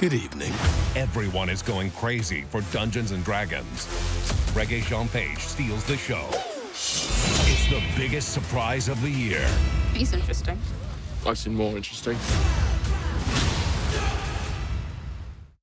Good evening. Everyone is going crazy for Dungeons & Dragons. Regé-Jean Page steals the show. It's the biggest surprise of the year. He's interesting. I've seen more interesting.